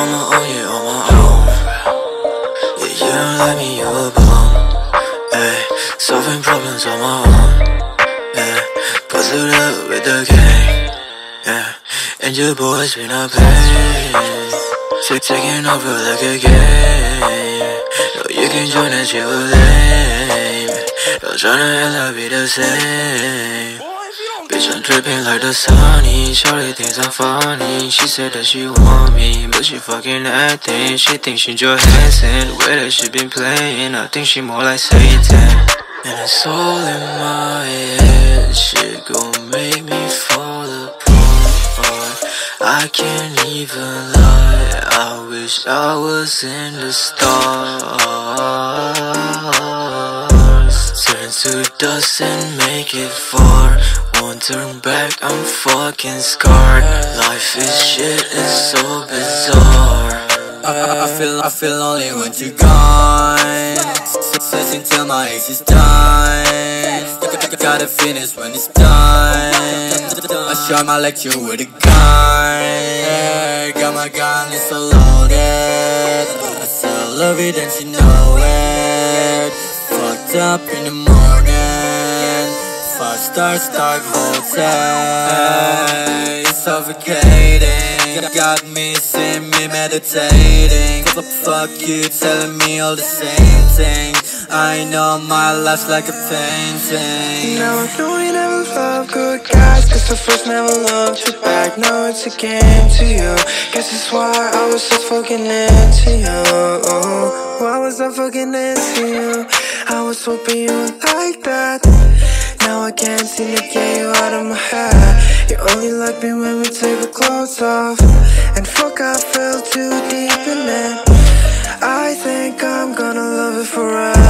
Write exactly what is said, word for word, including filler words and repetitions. on my own, yeah, on my own. Yeah, you don't like me, you a bum. Ay, solving problems on my own. Yeah, puzzled up with the game. Yeah, and your boys been a pain. Taking over like a game. No, you can join us, you a lame. Don't tryna hell out be the same. Bitch, I'm dripping like the sunny. Charlie thinks I'm funny. She said that she want me, but she fucking acting. She thinks she Johansson. The way that she been playing, I think she more like Satan. And it's all in my head. Shit gon' make me fall apart. I can't even lie. I wish I was in the stars. Turn to dust and make it far. Won't turn back, I'm fucking scarred. Life is shit, it's so bizarre. I, I, I feel I feel lonely when you're gone. Searching till my ace is done. Gotta finish when it's done. I shot my lecture with a gun. Got my gun, it's so loaded. I still love it and she know it. Fucked up in the morning. Five stars, star voltage. It's suffocating. Got me, see me meditating. Fuck you telling me all the same things. I know my life's like a painting. Now I know you never love good guys, cause the first never loved you back. Now it's a game to you. Guess that's why I was so fucking into you. Why was I fucking into you? I was hoping you would like that. Now I can't seem to get you out of my head. You only like me when we take our clothes off. And fuck, I fell too deep in it. I think I'm gonna love it forever.